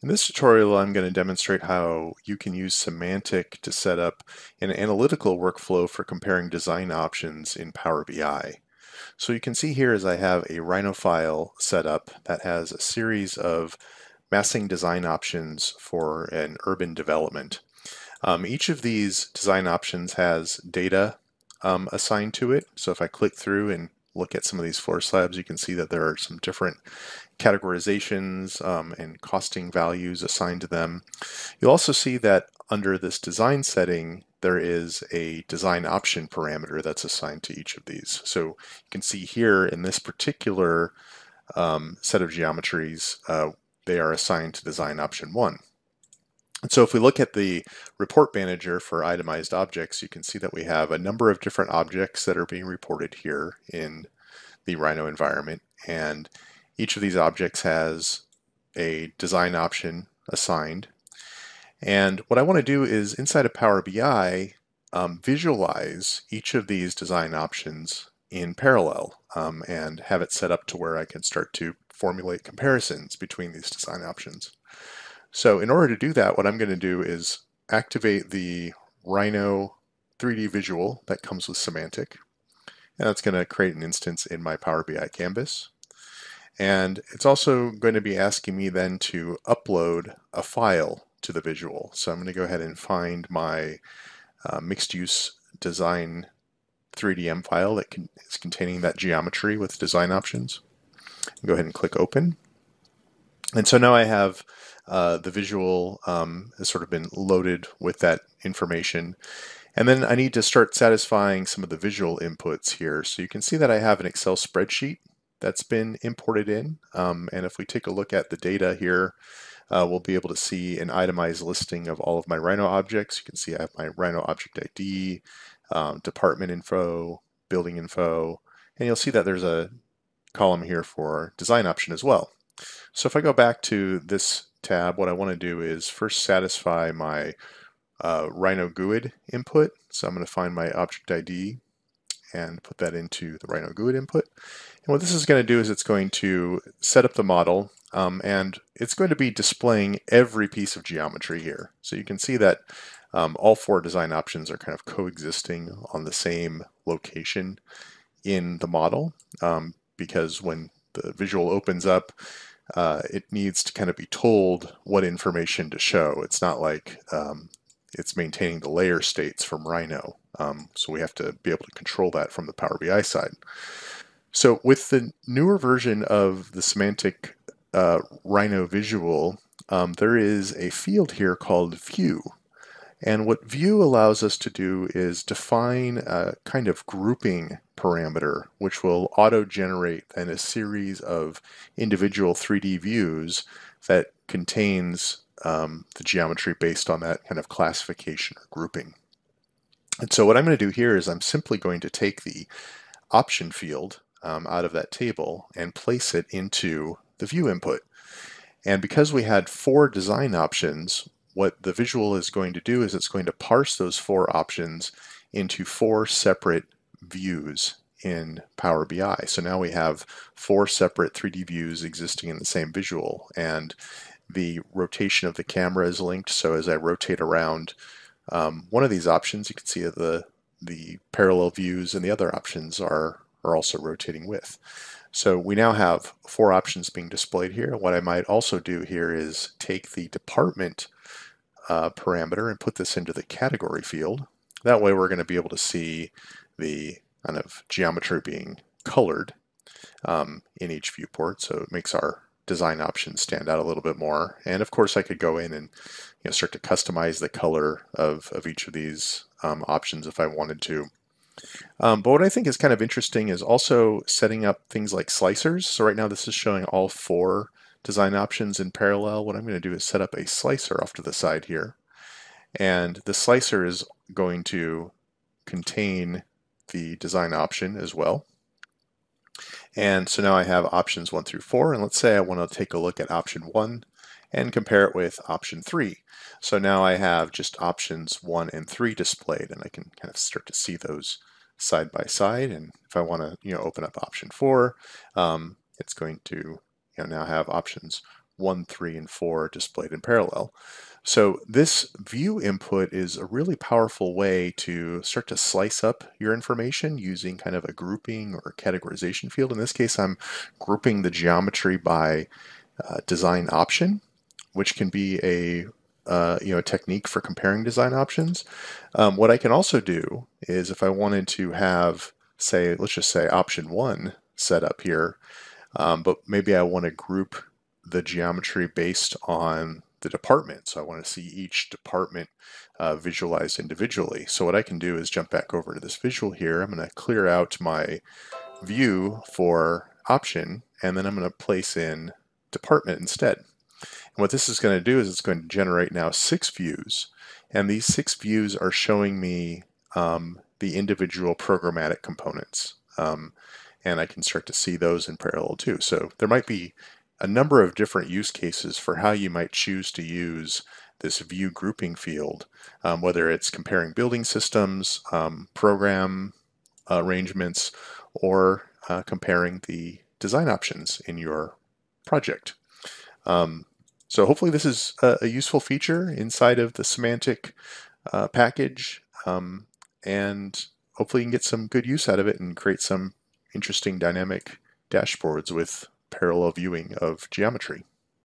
In this tutorial, I'm going to demonstrate how you can use Semantic to set up an analytical workflow for comparing design options in Power BI. So you can see here is I have a Rhino file set up that has a series of massing design options for an urban development. Each of these design options has data assigned to it. So if I click through and look at some of these floor slabs, you can see that there are some different categorizations and costing values assigned to them. You'll also see that under this design setting, there is a design option parameter that's assigned to each of these. So you can see here in this particular set of geometries, they are assigned to design option 1. And so if we look at the report manager for itemized objects, you can see that we have a number of different objects that are being reported here in the Rhino environment. And each of these objects has a design option assigned. And what I want to do is inside of Power BI, visualize each of these design options in parallel and have it set up to where I can start to formulate comparisons between these design options. So in order to do that, what I'm going to do is activate the Rhino 3D visual that comes with Semantic. And that's going to create an instance in my Power BI canvas. And it's also going to be asking me then to upload a file to the visual. So I'm going to go ahead and find my mixed-use design 3DM file that is containing that geometry with design options. Go ahead and click open. And so now I have the visual has sort of been loaded with that information. And then I need to start satisfying some of the visual inputs here. So you can see that I have an Excel spreadsheet that's been imported in. And if we take a look at the data here, we'll be able to see an itemized listing of all of my Rhino objects. You can see I have my Rhino object ID, department info, building info, and you'll see that there's a column here for design option as well. So if I go back to this tab, what I want to do is first satisfy my Rhino GUID input. So I'm going to find my object ID and put that into the Rhino GUID input. And what this is going to do is it's going to set up the model and it's going to be displaying every piece of geometry here. So you can see that all four design options are kind of coexisting on the same location in the model because when the visual opens up, it needs to kind of be told what information to show. It's not like it's maintaining the layer states from Rhino. So we have to be able to control that from the Power BI side. So with the newer version of the Semantic Rhino visual, there is a field here called View. And what View allows us to do is define a kind of grouping parameter, which will auto-generate then a series of individual 3D views that contains the geometry based on that kind of classification or grouping. And so what I'm going to do here is I'm simply going to take the option field out of that table and place it into the view input. And because we had four design options, what the visual is going to do is it's going to parse those four options into four separate views in Power BI. So now we have four separate 3D views existing in the same visual, and the rotation of the camera is linked. So as I rotate around one of these options, you can see that the parallel views and the other options are also rotating with. So we now have four options being displayed here. What I might also do here is take the department parameter and put this into the category field. That way we're going to be able to see the kind of geometry being colored in each viewport, so it makes our design options stand out a little bit more. And of course I could go in and start to customize the color of each of these options if I wanted to. But what I think is kind of interesting is also setting up things like slicers. So right now this is showing all four design options in parallel. What I'm going to do is set up a slicer off to the side here, and the slicer is going to contain the design option as well. And so now I have options 1 through 4, and let's say I want to take a look at option 1 and compare it with option 3. So now I have just options 1 and 3 displayed, and I can kind of start to see those side by side. And if I want to open up option 4, it's going to now have options 1, 3, and 4 are displayed in parallel. So this view input is a really powerful way to start to slice up your information using kind of a grouping or categorization field. In this case, I'm grouping the geometry by design option, which can be a a technique for comparing design options. What I can also do is if I wanted to have, say, let's just say option 1 set up here, but maybe I want to group the geometry based on the department. So I want to see each department visualized individually. So what I can do is jump back over to this visual here. I'm going to clear out my view for option, and then I'm going to place in department instead. And what this is going to do is it's going to generate now 6 views. And these 6 views are showing me the individual programmatic components. And I can start to see those in parallel too. So there might be a number of different use cases for how you might choose to use this view grouping field, whether it's comparing building systems, program arrangements, or comparing the design options in your project. So hopefully this is a useful feature inside of the Semantic package, and hopefully you can get some good use out of it and create some interesting dynamic dashboards with parallel viewing of geometry.